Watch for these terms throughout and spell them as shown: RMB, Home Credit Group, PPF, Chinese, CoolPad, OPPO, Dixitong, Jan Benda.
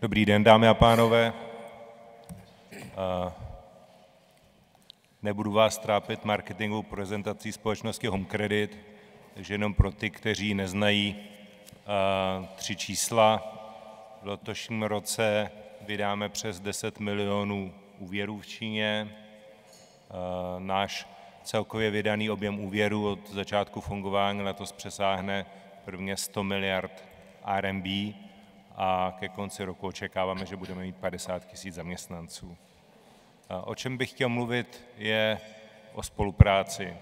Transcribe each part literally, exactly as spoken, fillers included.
Dobrý den, dámy a pánové. Nebudu vás trápit marketingovou prezentací společnosti Home Credit, takže jenom pro ty, kteří neznají tři čísla. V letošním roce vydáme přes deset milionů úvěrů v Číně. Náš celkově vydaný objem úvěrů od začátku fungování letos přesáhne prvně sto miliard R M B a ke konci roku očekáváme, že budeme mít padesát tisíc zaměstnanců. O čem bych chtěl mluvit, je o spolupráci.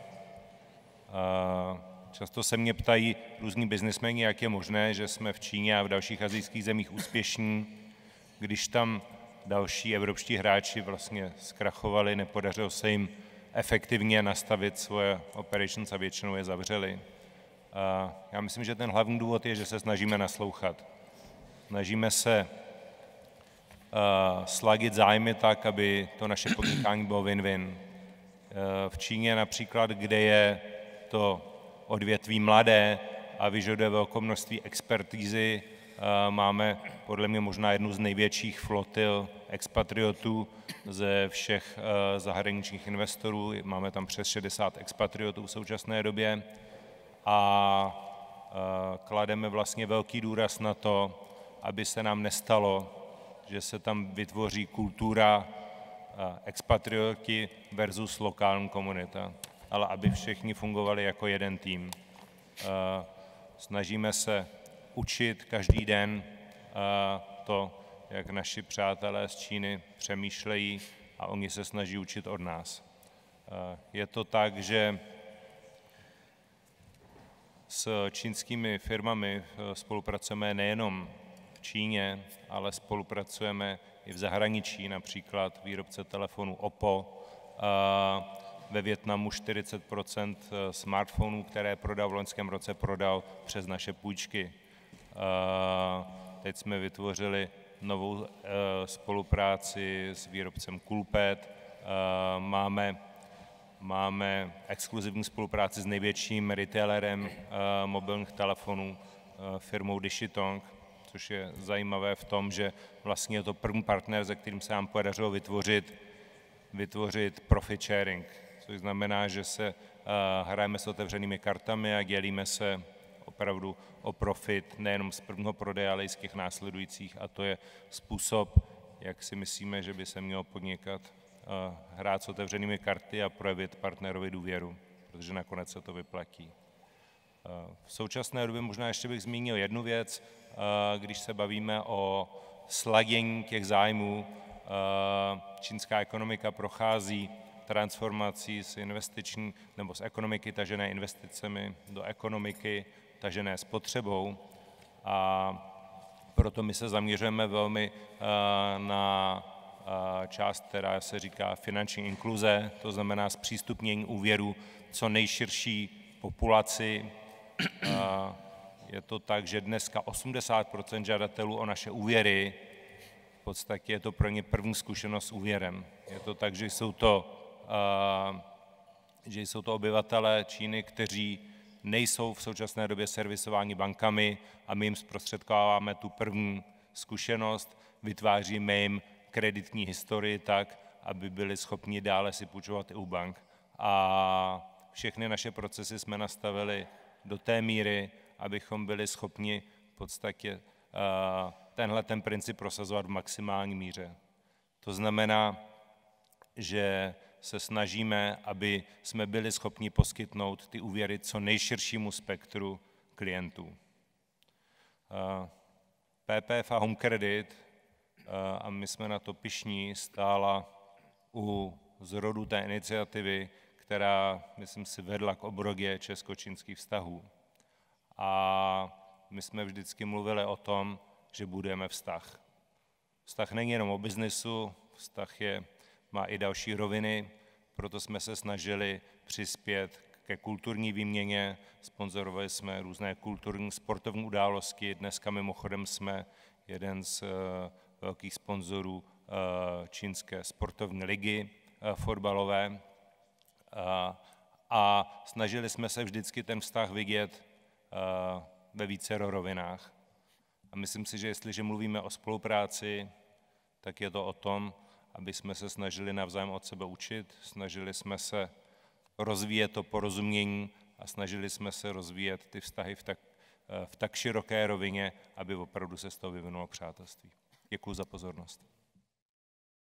Často se mě ptají různí biznismeni, jak je možné, že jsme v Číně a v dalších asijských zemích úspěšní, když tam další evropští hráči vlastně zkrachovali, nepodařilo se jim efektivně nastavit svoje operations a většinou je zavřeli. Já myslím, že ten hlavní důvod je, že se snažíme naslouchat. Snažíme se sladit zájmy tak, aby to naše podnikání bylo win-win. V Číně například, kde je to odvětví mladé a vyžaduje velké množství expertízy, máme podle mě možná jednu z největších flotil expatriotů ze všech zahraničních investorů. Máme tam přes šedesát expatriotů v současné době a klademe vlastně velký důraz na to, aby se nám nestalo, že se tam vytvoří kultura expatrioti versus lokální komunita, ale aby všichni fungovali jako jeden tým. Snažíme se učit každý den to, jak naši přátelé z Číny přemýšlejí a oni se snaží učit od nás. Je to tak, že s čínskými firmami spolupracujeme nejenom v Číně, ale spolupracujeme i v zahraničí, například výrobce telefonu OPPO, ve Vietnamu čtyřicet procent smartphonů, které prodal v loňském roce, prodal přes naše půjčky. Teď jsme vytvořili novou spolupráci s výrobcem CoolPad, máme, máme exkluzivní spolupráci s největším retailerem mobilních telefonů, firmou Dixitong, což je zajímavé v tom, že vlastně je to první partner, se kterým se nám podařilo vytvořit, vytvořit profit sharing, což znamená, že se hrajeme s otevřenými kartami a dělíme se opravdu o profit nejenom z prvního prodeje, ale i z těch následujících, a to je způsob, jak si myslíme, že by se mělo podnikat, hrát s otevřenými karty a projevit partnerovi důvěru, protože nakonec se to vyplatí. V současné době možná ještě bych zmínil jednu věc, když se bavíme o sladění těch zájmů. Čínská ekonomika prochází transformací z investiční nebo z ekonomiky tažené investicemi do ekonomiky tažené spotřebou, a proto my se zaměřujeme velmi na část, která se říká finanční inkluze, to znamená zpřístupnění úvěru co nejširší populaci. Je to tak, že dneska osmdesát procent žadatelů o naše úvěry, v podstatě je to pro ně první zkušenost s úvěrem. Je to tak, že jsou to, že jsou to obyvatelé Číny, kteří nejsou v současné době servisováni bankami, a my jim zprostředkováváme tu první zkušenost, vytváříme jim kreditní historii tak, aby byli schopni dále si půjčovat i u bank. A všechny naše procesy jsme nastavili do té míry, abychom byli schopni v podstatě tenhle ten princip prosazovat v maximální míře. To znamená, že se snažíme, aby jsme byli schopni poskytnout ty úvěry co nejširšímu spektru klientů. P P F a Home Credit, a my jsme na to pyšní, stála u zrodu té iniciativy, která, myslím si, vedla k obrodě česko-čínských vztahů. A my jsme vždycky mluvili o tom, že budujeme vztah. Vztah není jenom o biznesu, vztah je, má i další roviny, proto jsme se snažili přispět ke kulturní výměně, sponzorovali jsme různé kulturní sportovní události, dneska mimochodem jsme jeden z uh, velkých sponzorů uh, čínské sportovní ligy uh, fotbalové, uh, a snažili jsme se vždycky ten vztah vidět uh, ve vícero rovinách. A myslím si, že jestliže mluvíme o spolupráci, tak je to o tom, aby jsme se snažili navzájem od sebe učit, snažili jsme se rozvíjet to porozumění a snažili jsme se rozvíjet ty vztahy v tak, v tak široké rovině, aby opravdu se z toho vyvinulo přátelství. Děkuji za pozornost.